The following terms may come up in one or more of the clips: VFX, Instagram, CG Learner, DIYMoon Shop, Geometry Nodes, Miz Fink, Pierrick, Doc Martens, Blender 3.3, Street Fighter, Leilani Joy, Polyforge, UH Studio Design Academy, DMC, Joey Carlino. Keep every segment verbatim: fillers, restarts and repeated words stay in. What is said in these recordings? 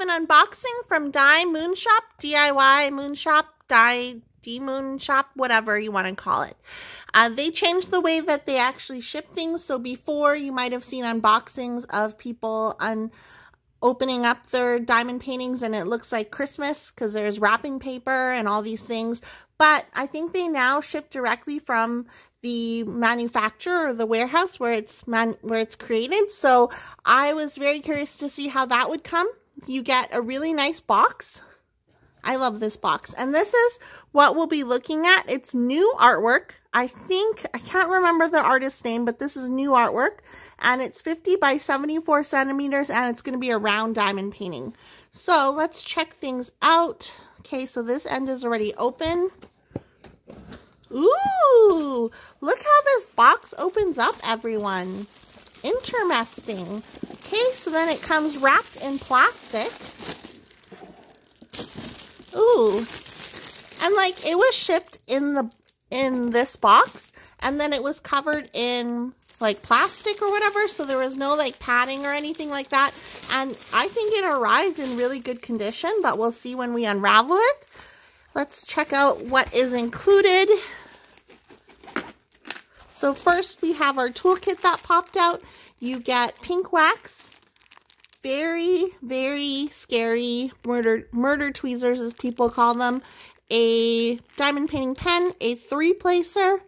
have an unboxing from DIYMoon Shop, DIYMoon Shop, DIY, DMoon Shop, whatever you want to call it. Uh, they changed the way that they actually ship things. So before, you might have seen unboxings of people un opening up their diamond paintings and it looks like Christmas because there's wrapping paper and all these things. But I think they now ship directly from the manufacturer or the warehouse where it's man where it's created. So I was very curious to see how that would come. You get a really nice box. I love this box. And this is what we'll be looking at. It's new artwork. I think, I can't remember the artist's name, but this is new artwork. And it's fifty by seventy-four centimeters, and it's going to be a round diamond painting. So let's check things out. Okay, so this end is already open. Ooh, look how this box opens up, everyone. Interesting. Okay, so then it comes wrapped in plastic. Ooh, and like it was shipped in the in this box, and then it was covered in like plastic or whatever, so there was no like padding or anything like that. And I think it arrived in really good condition, but we'll see when we unravel it. Let's check out what is included. So first we have our toolkit that popped out. You get pink wax. Very, very scary murder murder tweezers, as people call them. A diamond painting pen, a three-placer,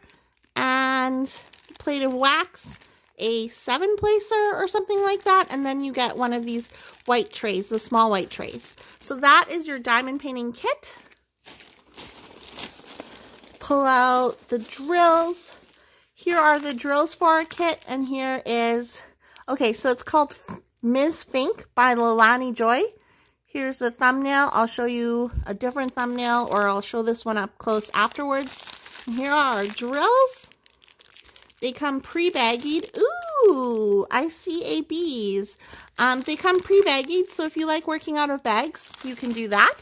and a plate of wax, a seven-placer or something like that. And then you get one of these white trays, the small white trays. So that is your diamond painting kit. Pull out the drills. Here are the drills for our kit, and here is... Okay, so it's called Miz Fink by Leilani Joy. Here's the thumbnail. I'll show you a different thumbnail, or I'll show this one up close afterwards. And here are our drills. They come pre-baggied. Ooh, I see a bees. Um, they come pre-baggied, so if you like working out of bags, you can do that.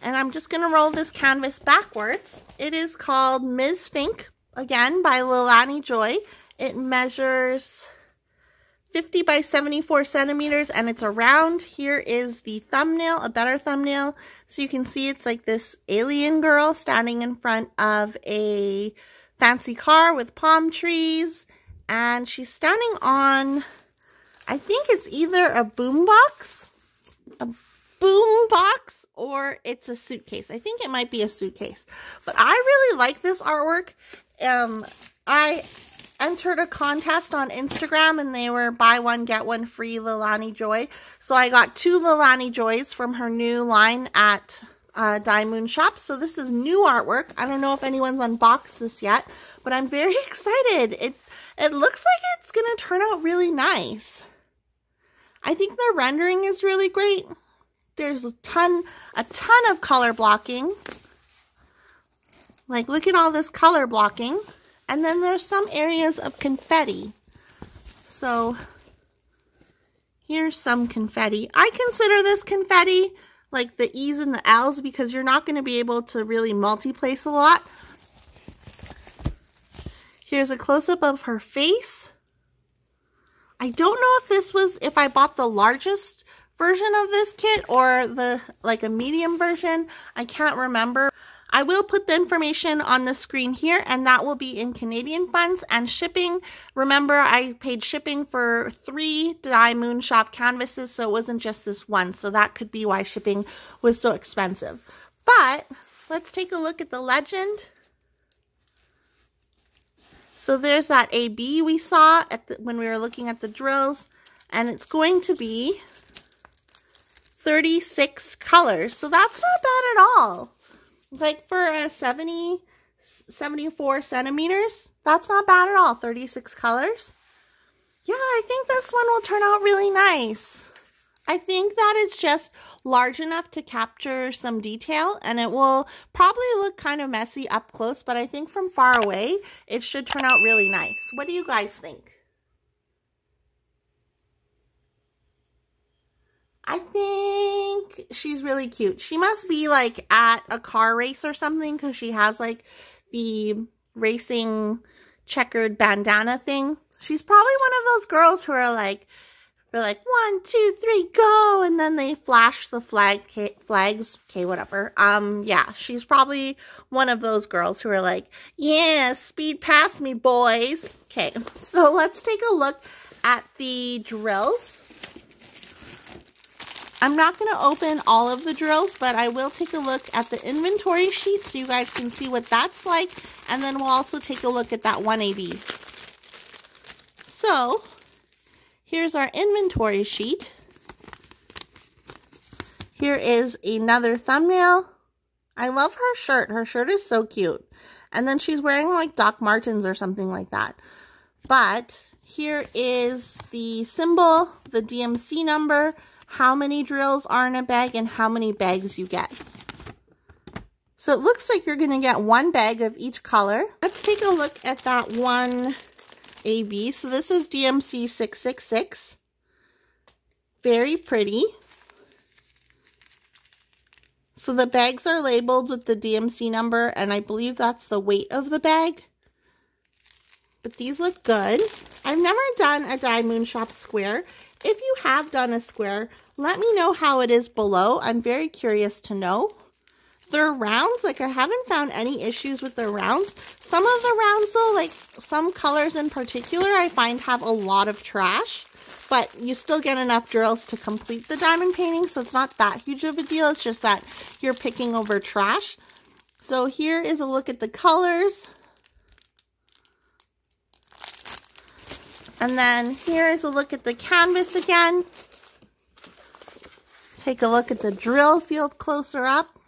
And I'm just going to roll this canvas backwards. It is called Miz Fink, again, by Leilani Joy. It measures fifty by seventy-four centimeters, and it's around. Here is the thumbnail, a better thumbnail. So you can see it's like this alien girl standing in front of a fancy car with palm trees. And she's standing on, I think it's either a boom box, a boom box, or it's a suitcase. I think it might be a suitcase. But I really like this artwork. Um, I... entered a contest on Instagram, and they were buy one get one free Leilani Joy. So I got two Leilani Joys from her new line at uh, DIYMoon Shop. So this is new artwork. I don't know if anyone's unboxed this yet, but I'm very excited. It it looks like it's gonna turn out really nice. I think the rendering is really great. There's a ton a ton of color blocking. Like, look at all this color blocking. And then there's some areas of confetti. So here's some confetti. I consider this confetti, like the E's and the L's, because you're not going to be able to really multi-place a lot. Here's a close-up of her face. I don't know if this was, if I bought the largest version of this kit or the, like, a medium version. I can't remember. I will put the information on the screen here, and that will be in Canadian funds and shipping. Remember, I paid shipping for three DIYMoon Shop canvases, so it wasn't just this one. So that could be why shipping was so expensive. But let's take a look at the legend. So there's that A B we saw at the, when we were looking at the drills, and it's going to be thirty-six colors. So that's not bad at all. Like, for a seventy, seventy-four centimeters, that's not bad at all. thirty-six colors. Yeah, I think this one will turn out really nice. I think that it's just large enough to capture some detail, and it will probably look kind of messy up close, but I think from far away, it should turn out really nice. What do you guys think? I think she's really cute. She must be like at a car race or something, because she has like the racing checkered bandana thing. She's probably one of those girls who are like We're like, one, two, three, go. And then they flash the flag flags. Okay, whatever. Um, yeah, she's probably one of those girls who are like, yeah, speed past me, boys. Okay, so let's take a look at the drills. I'm not going to open all of the drills, but I will take a look at the inventory sheet so you guys can see what that's like. And then we'll also take a look at that one A B. So here's our inventory sheet. Here is another thumbnail. I love her shirt. Her shirt is so cute. And then she's wearing like Doc Martens or something like that. But here is the symbol, the D M C number, how many drills are in a bag, and how many bags you get. So it looks like you're going to get one bag of each color. Let's take a look at that one A B. So this is D M C six six six. Very pretty. So the bags are labeled with the D M C number, and I believe that's the weight of the bag. But these look good. I've never done a DIYMoon Shop square. If you have done a square, let me know how it is below. I'm very curious to know. Their rounds, like I haven't found any issues with their rounds. Some of the rounds though, like some colors in particular, I find have a lot of trash, but you still get enough drills to complete the diamond painting, so it's not that huge of a deal. It's just that you're picking over trash. So here is a look at the colors. And then here is a look at the canvas again. Take a look at the drill field closer up.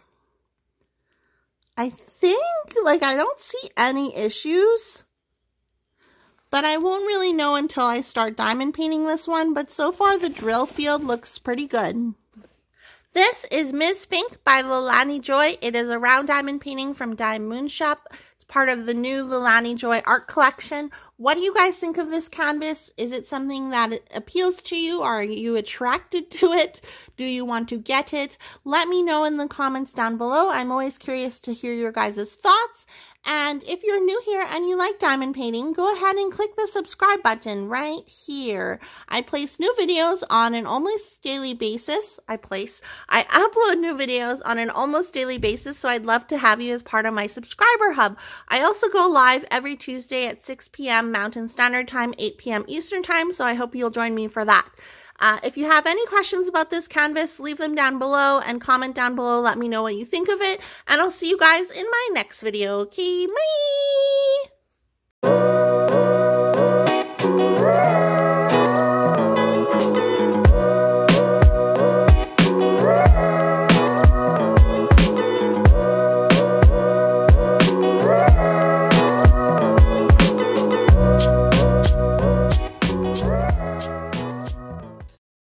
I think, like, I don't see any issues, but I won't really know until I start diamond painting this one. But so far, the drill field looks pretty good. This is Miz Fink by Leilani Joy. It is a round diamond painting from DIYMoon Shop. It's part of the new Leilani Joy art collection. What do you guys think of this canvas? Is it something that appeals to you? Are you attracted to it? Do you want to get it? Let me know in the comments down below. I'm always curious to hear your guys' thoughts. And if you're new here and you like diamond painting, go ahead and click the subscribe button right here. I place new videos on an almost daily basis. I place, I upload new videos on an almost daily basis, so I'd love to have you as part of my subscriber hub. I also go live every Tuesday at six P M Mountain Standard Time, eight P M Eastern Time, so I hope you'll join me for that. Uh, if you have any questions about this canvas, leave them down below and comment down below. Let me know what you think of it, and I'll see you guys in my next video. Okay, bye!